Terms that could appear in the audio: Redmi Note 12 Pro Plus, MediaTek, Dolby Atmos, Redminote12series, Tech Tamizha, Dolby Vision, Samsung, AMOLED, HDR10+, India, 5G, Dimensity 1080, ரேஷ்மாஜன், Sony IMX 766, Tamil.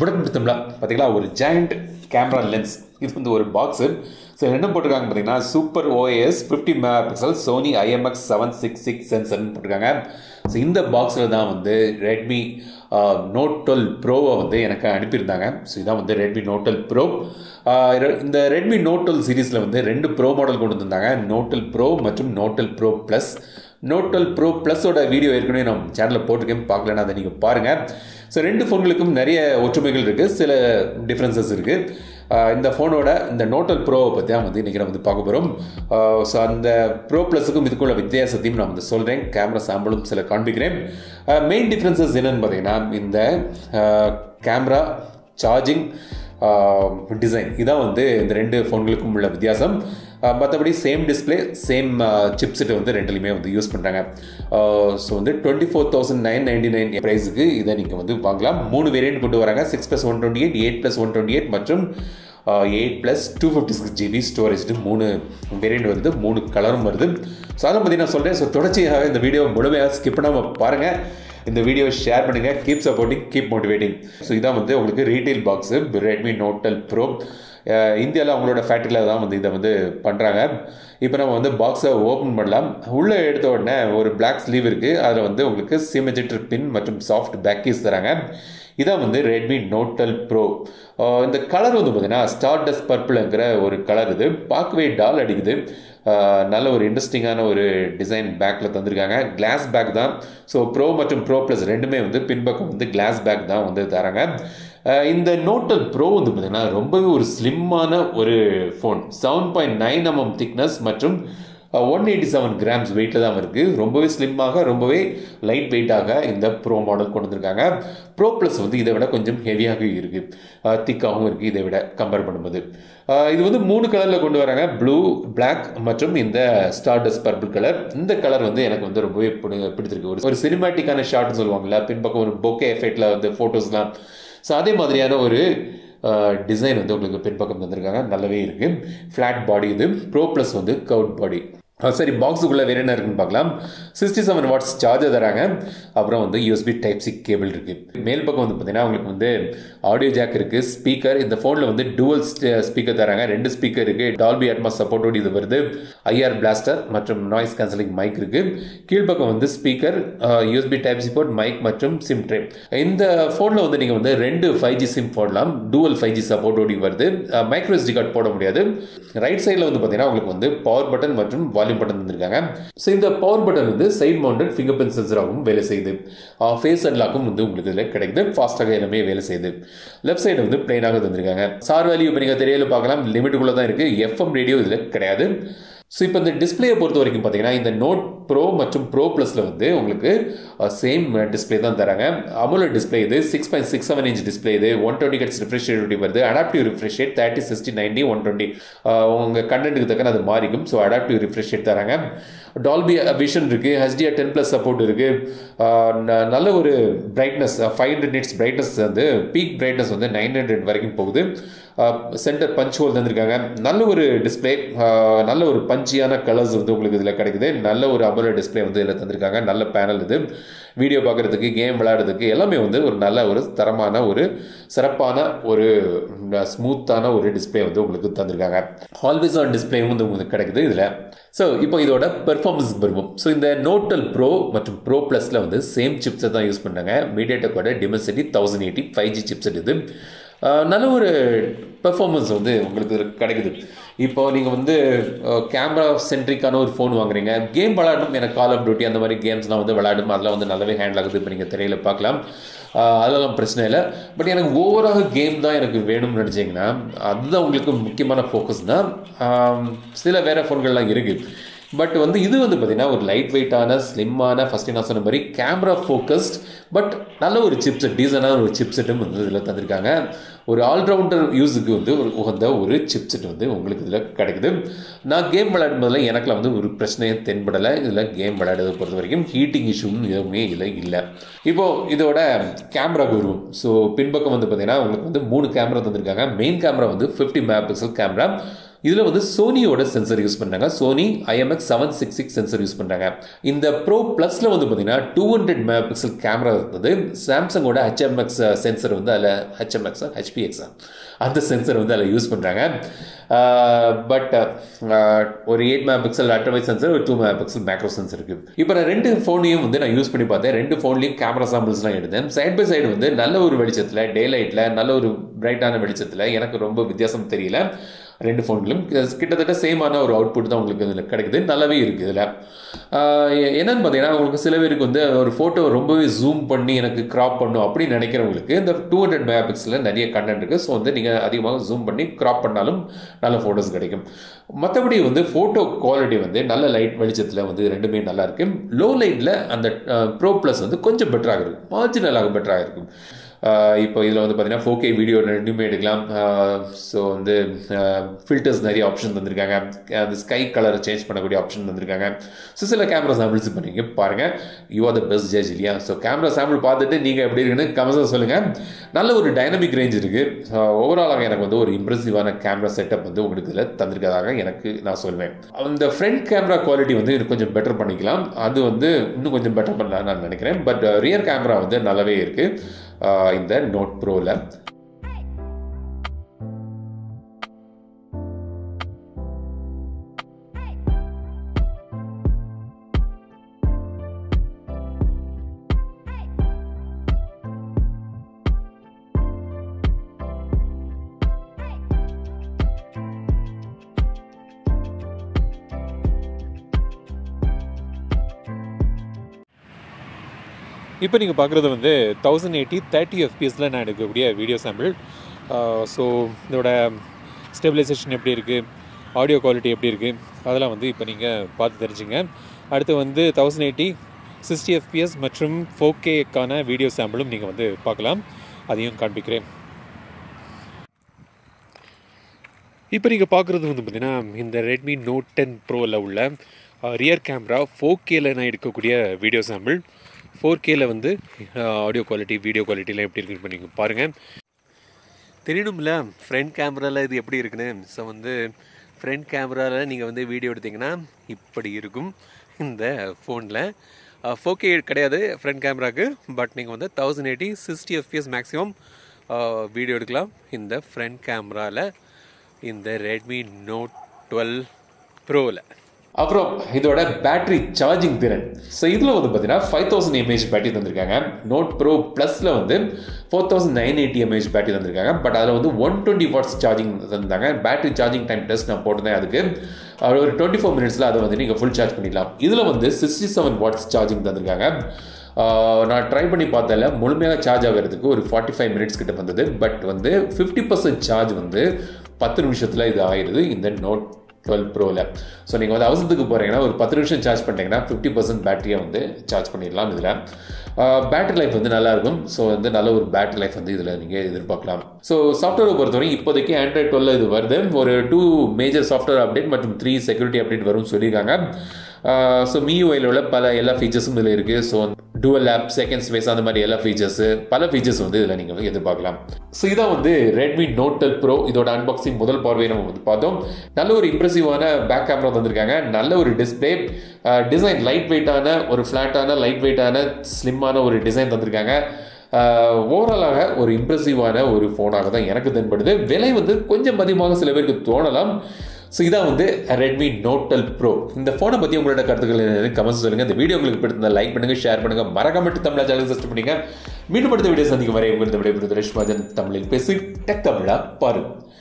ஒரு giant camera lens. This is a box. So, Super OAS 50 megapixel Sony IMX766N. So, in this box, Redmi Note 12 Pro. So, this is Redmi Note 12 Pro. In the Redmi Note 12 series, there are two Pro models. Note 12 Pro and Note 12 Pro Plus. Note 12 Pro Plus video is on our channel. So, there are two differences between the இந்த ஃபோனோட இந்த Note 12 Pro பத்தி நாம இன்னைக்கு வந்து பார்க்க போறோம். So அந்த Pro Plus-க்கும் இதுக்குள்ள வித்தியாசத்தையும் நான் வந்து சொல்றேன். கேமரா சாம்பிளும் சில காண்பிக்கிறேன். மெயின் டிஃபரன்சஸ் என்னன்னு பாத்தீங்கன்னா இந்த கேமரா சார்ஜிங் டிசைன் இதான் வந்து இந்த ரெண்டு ஃபோன்களுக்கும் உள்ள வித்தியாசம். மற்றபடி சேம் டிஸ்ப்ளே சேம் சிப்செட் வந்து ரெண்டுலையுமே வந்து யூஸ் பண்ணுறாங்க. ஸோ வந்து 24,999 ப்ரைஸுக்கு இதை நீங்கள் வந்து வாங்கலாம். மூணு வேரியண்ட் கொண்டு வராங்க. 6+128, 8+128 மற்றும் 8+256GB ஸ்டோரேஜ். மூணு வேரியண்ட் வருது, மூணு கலரும் வருது. ஸோ அதை பற்றி நான் சொல்கிறேன். ஸோ தொடர்ச்சியாக இந்த வீடியோ முழுமையாக ஸ்கிப் பண்ணாமல் பாருங்கள். இந்த வீடியோ ஷேர் பண்ணுங்கள். Keep supporting, keep motivating. So இதான் வந்து உங்களுக்கு retail box Redmi Note 12 Pro. இந்தியாவில் அவங்களோட ஃபேக்ட்ரியில் தான் வந்து இதை வந்து பண்ணுறாங்க. இப்போ நம்ம வந்து பாக்ஸை ஓப்பன் பண்ணலாம். உள்ளே எடுத்த உடனே ஒரு பிளாக் ஸ்லீவ் இருக்குது. அதில் வந்து உங்களுக்கு சிம் எஜெக்டர் பின் மற்றும் சாஃப்ட் பேக் கீஸ் தராங்க. இதான் வந்து ரெட்மி Note 12 Pro. இந்த கலர் வந்து பார்த்தீங்கன்னா ஸ்டார் டஸ்ட் பர்பிள்ங்கிற ஒரு கலர். இது பார்க்கவே டால் அடிக்குது. நல்ல ஒரு இன்ட்ரெஸ்டிங்கான ஒரு டிசைன் பேக்கில் தந்திருக்காங்க. கிளாஸ் பேக் தான். ஸோ ப்ரோ மற்றும் ப்ரோ ப்ளஸ் ரெண்டுமே வந்து பின்பக்கம் வந்து கிளாஸ் பேக் தான் வந்து தராங்க. இந்த Note 12 Pro வந்து பார்த்திங்கன்னா ரொம்பவே ஒரு ஸ்லிம்மான ஒரு ஃபோன். 7.9mm திக்னஸ் மற்றும் 187 grams வெயிட்டில் தான் இருக்குது. ரொம்பவே ஸ்லிம்மாக ரொம்பவே லைட் வெயிட்டாக இந்த ப்ரோ மாடல் கொண்டு வந்திருக்காங்க. ப்ரோ ப்ளஸ் வந்து இதை விட கொஞ்சம் ஹெவியாக இருக்குது, திக்காகவும் இருக்குது இதை விட கம்பேர் பண்ணும்போது. இது வந்து மூணு கலரில் கொண்டு வராங்க. ப்ளூ, பிளாக் மற்றும் இந்த ஸ்டார்டஸ்ட் பர்பிள் கலர். இந்த கலர் வந்து எனக்கு வந்து ரொம்பவே பிடித்திருக்கு. ஒரு சினிமேட்டிக்கான ஷாட்னு சொல்லுவாங்கள்ல, பின்பக்கம் ஒரு பொக்கே எஃபெக்டில் வந்து ஃபோட்டோஸ்லாம். ஸோ அதே மாதிரியான ஒரு டிசைன் வந்து உங்களுக்கு பின்பக்கம் தந்திருக்காங்க. நல்லாவே இருக்குது. ஃப்ளாட் பாடி இது. ப்ரோ ப்ளஸ் வந்து கவுட் பாடி. சரி, பாக்ஸுக்குள்ளே வேறு என்ன இருக்குன்னு பார்க்கலாம். 67 watts சார்ஜர் தராங்க. அப்புறம் வந்து USB டைப் சி கேபிள் இருக்குது. மேல் பக்கம் வந்து பார்த்தீங்கன்னா உங்களுக்கு வந்து ஆடியோ ஜாக் இருக்குது. ஸ்பீக்கர் இந்த ஃபோனில் வந்து டூவல் ஸ்பீக்கர் தராங்க. ரெண்டு ஸ்பீக்கர் இருக்குது. டால்பி அட்மாஸ் சப்போர்ட்டோடு இது வருது. ஐஆர் பிளாஸ்டர் மற்றும் நாய்ஸ் கேன்சலிங் மைக் இருக்குது. கீழ்பக்கம் வந்து speaker, USB type C port, mic மற்றும் சிம் ட்ரே. இந்த ஃபோனில் வந்து நீங்கள் வந்து ரெண்டு 5G சிம் போடலாம். டூவல் 5G சப்போர்ட்டோடு வருது. மைக்ரோஎஸ்டி கார்டு போட முடியாது. ரைட் சைடில் வந்து பார்த்தீங்கன்னா உங்களுக்கு வந்து பவர் பட்டன் மற்றும் வால்யூம் பட்டன் வந்திருக்காங்க. சோ இந்த பவர் பட்டன் வந்து சைடு மவுண்டட் ஃபிங்கர்பிரிண்ட் சென்சராகவும் வேலை செய்யுது. ஃபேஸ் அன்லாக்கும் வந்து உங்களுக்கு இதில் கிடைக்குது. ஃபாஸ்டாக எல்லாமே வேலை செய்யுது. லெஃப்ட் சைடு வந்து பிளைனாக தந்திருக்காங்க. சார் வேல்யூ இப்போ நீங்கள் தெரியல பார்க்கலாம், லிமிட்டுக்குள்ளே தான் இருக்குது. எஃப்எம் ரேடியோ இதில் கிடையாது. ஸோ இப்போ இந்த டிஸ்பிளேயை பொறுத்த வரைக்கும் பார்த்தீங்கன்னா இந்த Note Pro மற்றும் Pro ப்ளஸில் வந்து உங்களுக்கு சேம் டிஸ்பிளே தான் தராங்க. AMOLED டிஸ்பிளே இது. 6.67 inch டிஸ்பிளே இது. 120Hz ரிஃப்ரெஷ் ரேட் வருது. அடாப்டிவ் ரிஃப்ரெஷ் ரேட் 30, 60, 90, 120 உங்கள் கண்டென்ட்டுக்கு தக்கன அது மாறிக்கும். ஸோ அடாப்டிவ் ரிஃப்ரெஷ் ரேட் தராங்க. டால்பி விஷன் இருக்குது. HDR10+ சப்போர்ட் இருக்குது. நல்ல ஒரு பிரைட்னஸ் 500 nits பிரைட்னஸ் வந்து பீக் பிரைட்னஸ் வந்து 900 வரைக்கும் போகுது. சென்டர் பஞ்ச் ஹோல் தந்திருக்காங்க. நல்ல ஒரு டிஸ்பிளே, நல்ல ஒரு பஞ்சியான கலர்ஸ் வந்து உங்களுக்கு இதில் கிடைக்குது. நல்ல ஒரு அபோலட் டிஸ்பிளே வந்து இதில் தந்திருக்காங்க. நல்ல பேனல் இது. வீடியோ பார்க்குறதுக்கு, கேம் விளையாடுறதுக்கு எல்லாமே வந்து ஒரு நல்ல ஒரு தரமான ஒரு சிறப்பான ஒரு ஸ்மூத்தான ஒரு டிஸ்பிளே வந்து உங்களுக்கு தந்திருக்காங்க. ஆல்வேஸ் ஆன் டிஸ்பிளேவும் வந்து உங்களுக்கு கிடைக்குது இதில். ஸோ இப்போ இதோட பெர்ஃபார்மன்ஸ் வருவோம். ஸோ இந்த Note 12 Pro மற்றும் Pro ப்ளஸில் வந்து சேம் சிப்ஸை தான் யூஸ் பண்ணுறாங்க. மீடியாடெக்கோட Dimensity 1080 5G சிப்செட் இது. நல்ல ஒரு பெர்ஃபார்மன்ஸ் வந்து உங்களுக்கு கிடைக்குது. இப்போ நீங்கள் வந்து கேமரா சென்ட்ரிக்கான ஒரு ஃபோன் வாங்குறீங்க. கேம் விளையாடும், எனக்கு கால் ஆஃப் டியூட்டி அந்த மாதிரி கேம்ஸ்லாம் வந்து விளையாடும். அதெல்லாம் வந்து நல்லாவே ஹேண்டில் ஆகுது. இப்போ நீங்கள் திரையில பார்க்கலாம். அதெல்லாம் பிரச்சனை இல்லை. பட் எனக்கு ஓவராக கேம் தான் எனக்கு வேணும்னு நினச்சிங்கன்னா அதுதான் உங்களுக்கு முக்கியமான ஃபோக்கஸ் தான். சில வேறு ஃபோன்கள்லாம் இருக்குது. பட் வந்து இது வந்து பார்த்திங்கன்னா ஒரு லைட் வெயிட்டான ஸ்லிம்மான ஃபஸ்ட்டு நான் சொன்ன மாதிரி கேமரா ஃபோக்கஸ்ட். பட் நல்ல ஒரு சிப்செட், டீசனான ஒரு சிப்செட்டும் வந்து இதில் தந்திருக்காங்க. ஒரு ஆல்ரவுண்டர் யூஸுக்கு வந்து ஒரு உகந்த ஒரு சிப்செட் வந்து உங்களுக்கு இதில் கிடைக்குது. நான் கேம் விளையாடும் போதில் எனக்குலாம் வந்து ஒரு பிரச்சனையை தென்படலை. இதில் கேம் விளையாடுறதை பொறுத்த வரைக்கும் ஹீட்டிங் இஷ்யூன்னு எதுவுமே இதில் இல்லை. இப்போது இதோட கேமரா குரு. ஸோ பின்பக்கம் வந்து பார்த்திங்கன்னா உங்களுக்கு வந்து மூணு கேமரா தந்திருக்காங்க. மெயின் கேமரா வந்து 50 megapixel கேமரா. இதுல வந்து சோனியோட சென்சார் யூஸ் பண்றாங்க Sony IMX766 சென்சார் யூஸ் பண்றாங்க இந்த Pro Plusல வந்து பாத்தீங்கன்னா 200 மெகாபிக்சல் கேமரா இருக்குது Samsung ஓட HMX சென்சார் வந்து அதுல HMX HPX அந்த சென்சார் வந்து அதுல யூஸ் பண்றாங்க பட் ஒரு 8 மெகாபிக்சல் அல்ட்ராவைட் சென்சார் ஒரு 2 மெகாபிக்சல் மேக்ரோ சென்சார் இருக்கு இப்போ நான் ரெண்டு ஃபோனையும் வந்து நான் யூஸ் பண்ணி பார்த்தேன் ரெண்டு ஃபோன்லயும் கேமரா சாம்பிள்ஸ்லாம் எடுத்தேன் சைடு பை சைடு வந்து நல்ல ஒரு வெளிச்சத்துல டே லைட்ல நல்ல ஒரு பிரைட்டான வெளிச்சத்துல எனக்கு ரொம்ப வித்தியாசம் தெரியல ரெண்டு ஃபோன்களும் கிட்டத்தட்ட சேமான ஒரு அவுட்புட் தான் உங்களுக்கு இதில் கிடைக்குது நல்லாவே இருக்குது இதில் என்னென்னு பார்த்தீங்கன்னா உங்களுக்கு சில பேருக்கு வந்து ஒரு ஃபோட்டோ ரொம்பவே ஜூம் பண்ணி எனக்கு க்ராப் பண்ணும் அப்படின்னு நினைக்கிறவங்களுக்கு இந்த 200 மெகா பிக்சலில் நிறைய கண்டென்ட் இருக்குது ஸோ வந்து நீங்கள் அதிகமாக ஜூம் பண்ணி க்ராப் பண்ணாலும் நல்ல ஃபோட்டோஸ் கிடைக்கும் மற்றபடி வந்து ஃபோட்டோ குவாலிட்டி வந்து நல்ல லைட் வெளிச்சத்தில் வந்து ரெண்டுமே நல்லாயிருக்கு லோ லைட்டில் அந்த ப்ரோ ப்ளஸ் வந்து கொஞ்சம் பெட்டராக இருக்கும் மார்ஜினலாக பெட்டராக இருக்கும் இப்போ இதில் வந்து பார்த்தீங்கன்னா 4K வீடியோ ரெண்டுமே எடுக்கலாம் ஸோ வந்து ஃபில்டர்ஸ் நிறைய ஆப்ஷன் தந்திருக்காங்க அந்த ஸ்கை கலரை சேஞ்ச் பண்ணக்கூடிய ஆப்ஷன் தந்திருக்காங்க ஸோ சில கேமரா சாம்பிள்ஸ் பண்ணிங்க பாருங்கள் you are the best judge இல்லையா ஸோ கேமரா சாம்பிள் பார்த்துட்டு நீங்கள் எப்படி இருக்குன்னு கமெண்ட்ஸில் சொல்லுங்கள் நல்ல ஒரு டைனமிக் ரேஞ்ச் இருக்குது ஓவராலாக எனக்கு வந்து ஒரு இம்ப்ரெசிவான கேமரா செட்டப் வந்து உங்களுக்கு இதில் தந்திருக்கிறதாக எனக்கு நான் சொல்வேன் அந்த ஃப்ரண்ட் கேமரா குவாலிட்டி வந்து இன்னும் கொஞ்சம் பெட்டர் பண்ணிக்கலாம் அது வந்து இன்னும் கொஞ்சம் பெட்டர் பண்ணலாம்னு நான் நினைக்கிறேன் பட் ரியர் கேமரா வந்து நல்லாவே இருக்குது இந்த Note Proல இப்போ நீங்கள் பார்க்குறது வந்து 1080 30fps நான் எடுக்கக்கூடிய வீடியோ சாம்பிள் ஸோ இதோட ஸ்டெபிலைசேஷன் எப்படி இருக்குது ஆடியோ குவாலிட்டி எப்படி இருக்குது அதெல்லாம் வந்து இப்போ நீங்கள் பார்த்து தெரிஞ்சுங்க அடுத்து வந்து 1080 60fps மற்றும் 4Kக்கான வீடியோ சாம்பிளும் நீங்கள் வந்து பார்க்கலாம் அதையும் காண்பிக்கிறேன் இப்போ நீங்கள் பார்க்குறது வந்து பார்த்திங்கன்னா இந்த Redmi Note 10 Proவில் உள்ள ரியர் கேமரா 4Kல நான் எடுக்கக்கூடிய வீடியோ சாம்பிள் 4Kல வந்து ஆடியோ குவாலிட்டி வீடியோ குவாலிட்டிலாம் எப்படி இருக்குன்னு பண்ணி பாருங்கள் தெரியணும்ல ஃப்ரண்ட் கேமராவில் இது எப்படி இருக்குன்னு ஸோ வந்து ஃப்ரண்ட் கேமராவில் நீங்கள் வந்து வீடியோ எடுத்திங்கன்னா இப்படி இருக்கும் இந்த ஃபோனில் 4K கிடையாது ஃப்ரண்ட் கேமராவுக்கு பட் நீங்கள் வந்து 1080 60fps மேக்ஸிமம் வீடியோ எடுக்கலாம் இந்த ஃப்ரண்ட் கேமராவில் இந்த Redmi Note 12 ப்ரோவில் அப்புறம் இதோட பேட்டரி சார்ஜிங் திறன் ஸோ இதில் வந்து பார்த்தீங்கன்னா 5000 mAh பேட்டரி தந்திருக்காங்க Note Pro Plusல வந்து 4980 mAh பேட்டரி தந்திருக்காங்க பட் அதில் வந்து 120 watts சார்ஜிங் தந்தாங்க பேட்டரி சார்ஜிங் டைம் டெஸ்ட் நான் போட்டேன் அதுக்கு ஒரு 24 minutesல அதை வந்து நீங்கள் ஃபுல் சார்ஜ் பண்ணிடலாம் இதில் வந்து 67 watts சார்ஜிங் தந்திருக்காங்க நான் ட்ரை பண்ணி பார்த்தால முழுமையாக சார்ஜ் ஆகிறதுக்கு ஒரு 45 minutes கிட்ட வந்தது பட் வந்து 50% சார்ஜ் வந்து 10 நிமிஷத்தில் இது ஆயிடுது இந்த Note 12 ப்ரோவில் ஸோ நீங்கள் வந்து அவசரத்துக்கு போகிறீங்கன்னா ஒரு 10 நிமிஷம் சார்ஜ் பண்ணிட்டீங்கன்னா 50% பேட்டரியை வந்து சார்ஜ் பண்ணிடலாம் இதில் பேட்டரி லைஃப் வந்து நல்லாயிருக்கும் ஸோ வந்து நல்ல ஒரு பேட்டரி லைஃப் வந்து இதில் நீங்கள் எதிர்பார்க்கலாம் ஸோ சாஃப்ட்வேரை பொறுத்தவரைக்கும் இப்போதைக்கு ஆண்ட்ராய்ட் 12 இது வருது ஒரு 2 மேஜர் சாஃப்ட்வேர் அப்டேட் மற்றும் 3 செக்யூரிட்டி அப்டேட் வரும்னு சொல்லியிருக்காங்க ஸோ MIUIயில் உள்ள பல எல்லா ஃபீச்சர்ஸும் இதில் இருக்குது so Dual App, Second Space அந்த மாதிரி எல்லா ஃபீச்சர்ஸு பல ஃபீச்சர்ஸ் வந்து இதில் நீங்கள் எதிர்பார்க்கலாம் ஸோ இதான் வந்து Redmi Note 12 Pro இதோட அன்பாக்சிங் முதல் பார்வையை நம்ம வந்து பார்த்தோம் நல்ல ஒரு இம்ப்ரெசிவான பேக் கேமரா தந்திருக்காங்க நல்ல ஒரு டிஸ்பிளே டிசைன் லைட் வெயிட்டான ஒரு ஃப்ளாட்டான லைட் வெயிட்டான ஸ்லிம்மான ஒரு டிசைன் தந்திருக்காங்க ஓவராலாக ஒரு இம்ப்ரெசிவான ஒரு ஃபோனாக தான் எனக்கு தென்படுது விலை வந்து கொஞ்சம் அதிகமாக சில பேருக்கு தோணலாம் ஸோ இதான் வந்து Redmi Note 12 Pro இந்த ஃபோனை பற்றி உங்களோட கருத்துக்கள் என்னென்னு கமெண்ட்ஸ் சொல்லுங்கள் இந்த வீடியோ உங்களுக்கு பிடிச்சிருந்தால் லைக் பண்ணுங்கள் ஷேர் பண்ணுங்கள் மறக்காமட்டு தமிழா சேனல் சப்ஸ்கிரைப் பண்ணுங்க மீண்டும் அடுத்த வீடியோ சந்திக்கும் வரை உங்களுக்கு விடைபெறுவது ரேஷ்மாஜன் தமிழில் பேசி டெக் தமிழா பாருங்கள்